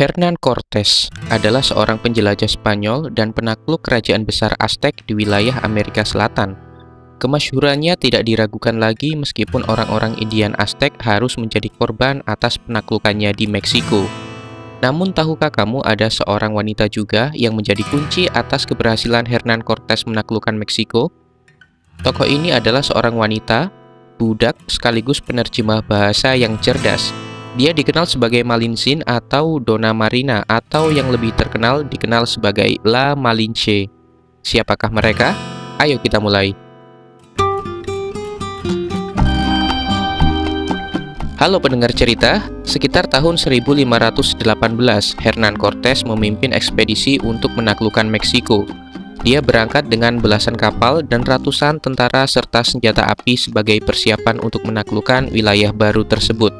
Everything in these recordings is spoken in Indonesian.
Hernan Cortes adalah seorang penjelajah Spanyol dan penakluk kerajaan besar Aztek di wilayah Amerika Selatan. Kemasyhurannya tidak diragukan lagi meskipun orang-orang Indian Aztek harus menjadi korban atas penaklukannya di Meksiko. Namun tahukah kamu ada seorang wanita juga yang menjadi kunci atas keberhasilan Hernan Cortes menaklukkan Meksiko? Tokoh ini adalah seorang wanita, budak sekaligus penerjemah bahasa yang cerdas. Dia dikenal sebagai Malintzin atau Dona Marina, atau yang lebih terkenal dikenal sebagai La Malinche. Siapakah mereka? Ayo kita mulai. Halo pendengar cerita, sekitar tahun 1518, Hernan Cortes memimpin ekspedisi untuk menaklukkan Meksiko. Dia berangkat dengan belasan kapal dan ratusan tentara serta senjata api sebagai persiapan untuk menaklukkan wilayah baru tersebut.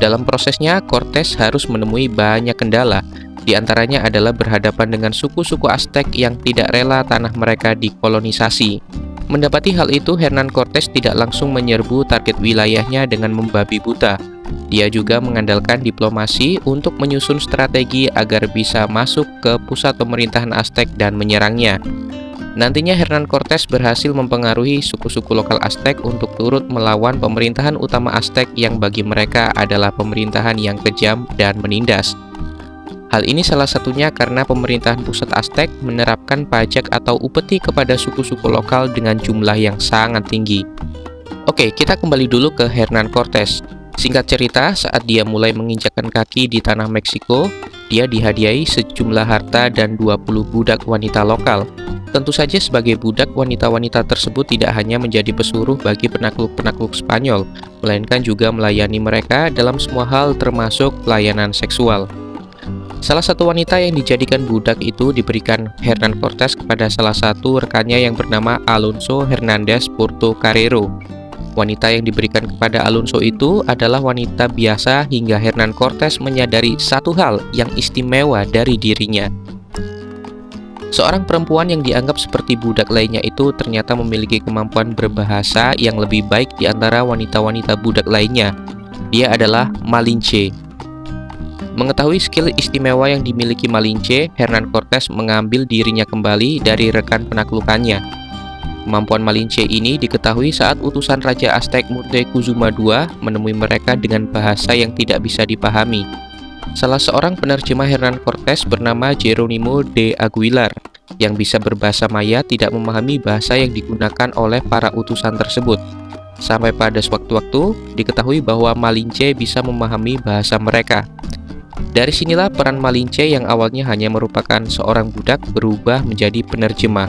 Dalam prosesnya, Cortes harus menemui banyak kendala, di antaranya adalah berhadapan dengan suku-suku Aztek yang tidak rela tanah mereka dikolonisasi. Mendapati hal itu, Hernan Cortes tidak langsung menyerbu target wilayahnya dengan membabi buta. Dia juga mengandalkan diplomasi untuk menyusun strategi agar bisa masuk ke pusat pemerintahan Aztek dan menyerangnya. Nantinya Hernan Cortes berhasil mempengaruhi suku-suku lokal Aztek untuk turut melawan pemerintahan utama Aztek yang bagi mereka adalah pemerintahan yang kejam dan menindas. Hal ini salah satunya karena pemerintahan pusat Aztek menerapkan pajak atau upeti kepada suku-suku lokal dengan jumlah yang sangat tinggi. Oke, kita kembali dulu ke Hernan Cortes. Singkat cerita, saat dia mulai menginjakan kaki di tanah Meksiko, dia dihadiahi sejumlah harta dan 20 budak wanita lokal. Tentu saja sebagai budak, wanita-wanita tersebut tidak hanya menjadi pesuruh bagi penakluk-penakluk Spanyol, melainkan juga melayani mereka dalam semua hal termasuk pelayanan seksual. Salah satu wanita yang dijadikan budak itu diberikan Hernan Cortes kepada salah satu rekannya yang bernama Alonso Hernandez Porto Carrero. Wanita yang diberikan kepada Alonso itu adalah wanita biasa hingga Hernan Cortes menyadari satu hal yang istimewa dari dirinya. Seorang perempuan yang dianggap seperti budak lainnya itu ternyata memiliki kemampuan berbahasa yang lebih baik di antara wanita-wanita budak lainnya. Dia adalah Malinche. Mengetahui skill istimewa yang dimiliki Malinche, Hernan Cortes mengambil dirinya kembali dari rekan penaklukannya. Kemampuan Malinche ini diketahui saat utusan Raja Aztek Moctezuma II menemui mereka dengan bahasa yang tidak bisa dipahami. Salah seorang penerjemah Hernan Cortes bernama Jeronimo de Aguilar yang bisa berbahasa Maya tidak memahami bahasa yang digunakan oleh para utusan tersebut. Sampai pada sewaktu-waktu diketahui bahwa Malinche bisa memahami bahasa mereka. Dari sinilah peran Malinche yang awalnya hanya merupakan seorang budak berubah menjadi penerjemah.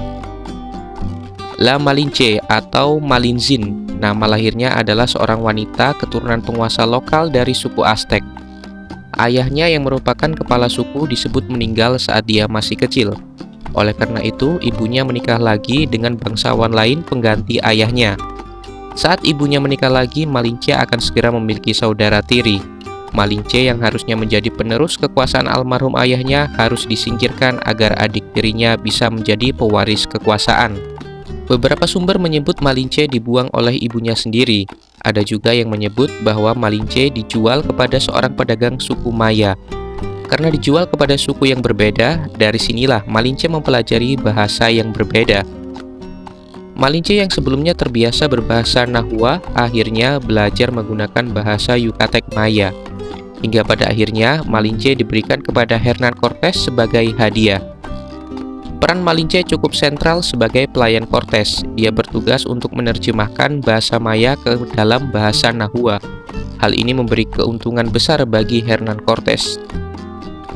La Malinche atau Malintzin, nama lahirnya adalah seorang wanita keturunan penguasa lokal dari suku Aztek. Ayahnya yang merupakan kepala suku disebut meninggal saat dia masih kecil. Oleh karena itu, ibunya menikah lagi dengan bangsawan lain pengganti ayahnya. Saat ibunya menikah lagi, Malinche akan segera memiliki saudara tiri. Malinche yang harusnya menjadi penerus kekuasaan almarhum ayahnya harus disingkirkan agar adik tirinya bisa menjadi pewaris kekuasaan. Beberapa sumber menyebut Malinche dibuang oleh ibunya sendiri. Ada juga yang menyebut bahwa Malinche dijual kepada seorang pedagang suku Maya. Karena dijual kepada suku yang berbeda, dari sinilah Malinche mempelajari bahasa yang berbeda. Malinche yang sebelumnya terbiasa berbahasa Nahua, akhirnya belajar menggunakan bahasa Yucatec Maya. Hingga pada akhirnya, Malinche diberikan kepada Hernan Cortes sebagai hadiah. Peran Malinche cukup sentral sebagai pelayan Cortes. Dia bertugas untuk menerjemahkan bahasa Maya ke dalam bahasa Nahua. Hal ini memberi keuntungan besar bagi Hernan Cortes.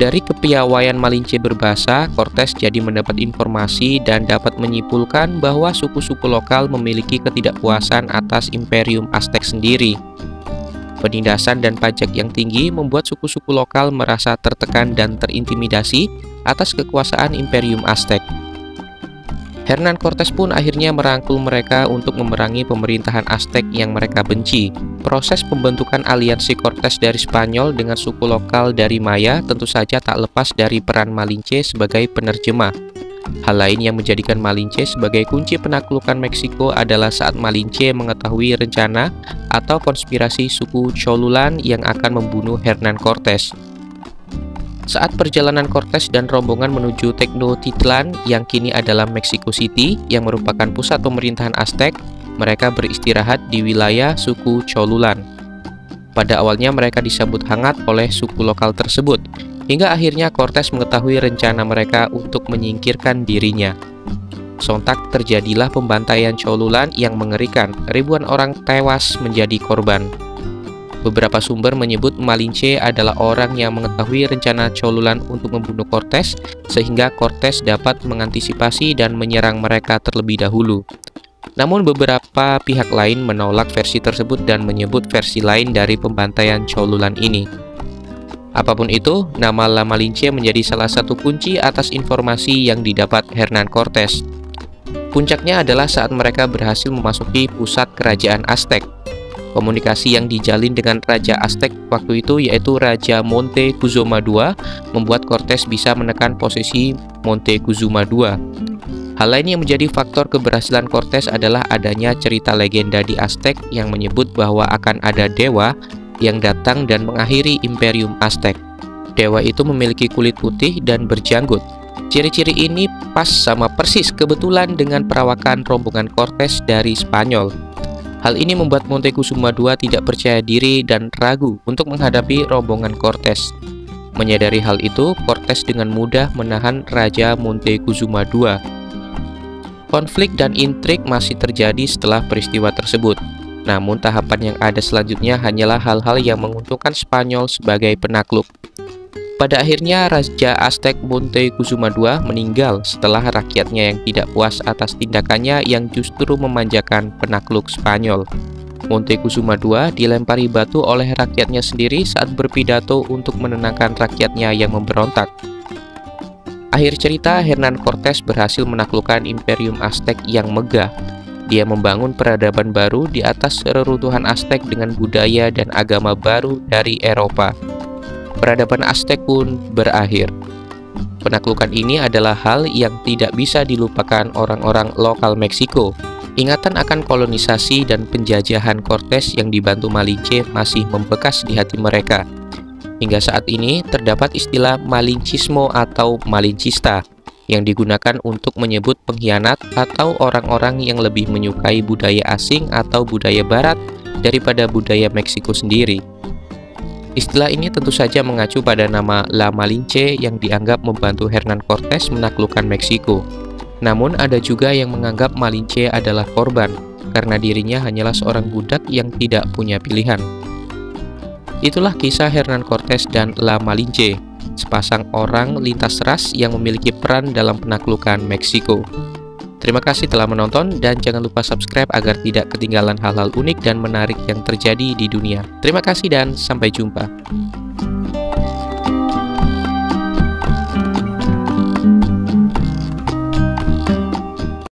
Dari kepiawaian Malinche berbahasa, Cortes jadi mendapat informasi dan dapat menyimpulkan bahwa suku-suku lokal memiliki ketidakpuasan atas imperium Aztek sendiri. Penindasan dan pajak yang tinggi membuat suku-suku lokal merasa tertekan dan terintimidasi atas kekuasaan imperium Aztek. Hernan Cortes pun akhirnya merangkul mereka untuk memerangi pemerintahan Aztek yang mereka benci. Proses pembentukan aliansi Cortes dari Spanyol dengan suku lokal dari Maya tentu saja tak lepas dari peran Malinche sebagai penerjemah. Hal lain yang menjadikan Malinche sebagai kunci penaklukan Meksiko adalah saat Malinche mengetahui rencana atau konspirasi suku Cholulan yang akan membunuh Hernan Cortes. Saat perjalanan Cortes dan rombongan menuju Tenochtitlan yang kini adalah Mexico City yang merupakan pusat pemerintahan Aztek, mereka beristirahat di wilayah suku Cholulan. Pada awalnya mereka disambut hangat oleh suku lokal tersebut, hingga akhirnya Cortes mengetahui rencana mereka untuk menyingkirkan dirinya. Sontak terjadilah pembantaian Cholulan yang mengerikan, ribuan orang tewas menjadi korban. Beberapa sumber menyebut Malinche adalah orang yang mengetahui rencana Cholulan untuk membunuh Cortes, sehingga Cortes dapat mengantisipasi dan menyerang mereka terlebih dahulu. Namun beberapa pihak lain menolak versi tersebut dan menyebut versi lain dari pembantaian Cholulan ini. Apapun itu, nama La Malinche menjadi salah satu kunci atas informasi yang didapat Hernan Cortes. Puncaknya adalah saat mereka berhasil memasuki pusat kerajaan Aztek. Komunikasi yang dijalin dengan Raja Aztek waktu itu, yaitu Raja Moctezuma II, membuat Cortes bisa menekan posisi Moctezuma II. Hal lain yang menjadi faktor keberhasilan Cortes adalah adanya cerita legenda di Aztek yang menyebut bahwa akan ada dewa yang datang dan mengakhiri imperium Aztek. Dewa itu memiliki kulit putih dan berjanggut. Ciri-ciri ini pas sama persis kebetulan dengan perawakan rombongan Cortes dari Spanyol. Hal ini membuat Moctezuma II tidak percaya diri dan ragu untuk menghadapi rombongan Cortes. Menyadari hal itu, Cortes dengan mudah menahan Raja Moctezuma II. Konflik dan intrik masih terjadi setelah peristiwa tersebut. Namun tahapan yang ada selanjutnya hanyalah hal-hal yang menguntungkan Spanyol sebagai penakluk. Pada akhirnya, Raja Aztek Moctezuma II meninggal setelah rakyatnya yang tidak puas atas tindakannya yang justru memanjakan penakluk Spanyol. Moctezuma II dilempari batu oleh rakyatnya sendiri saat berpidato untuk menenangkan rakyatnya yang memberontak. Akhir cerita, Hernan Cortes berhasil menaklukkan Imperium Aztek yang megah. Dia membangun peradaban baru di atas reruntuhan Aztek dengan budaya dan agama baru dari Eropa. Peradaban Aztek pun berakhir. Penaklukan ini adalah hal yang tidak bisa dilupakan orang-orang lokal Meksiko. Ingatan akan kolonisasi dan penjajahan Cortes yang dibantu Malinche masih membekas di hati mereka. Hingga saat ini terdapat istilah Malinchismo atau Malinchista yang digunakan untuk menyebut pengkhianat atau orang-orang yang lebih menyukai budaya asing atau budaya barat daripada budaya Meksiko sendiri. Istilah ini tentu saja mengacu pada nama La Malinche yang dianggap membantu Hernan Cortes menaklukkan Meksiko. Namun ada juga yang menganggap Malinche adalah korban, karena dirinya hanyalah seorang budak yang tidak punya pilihan. Itulah kisah Hernan Cortes dan La Malinche, sepasang orang lintas ras yang memiliki peran dalam penaklukan Meksiko. Terima kasih telah menonton dan jangan lupa subscribe agar tidak ketinggalan hal-hal unik dan menarik yang terjadi di dunia. Terima kasih dan sampai jumpa.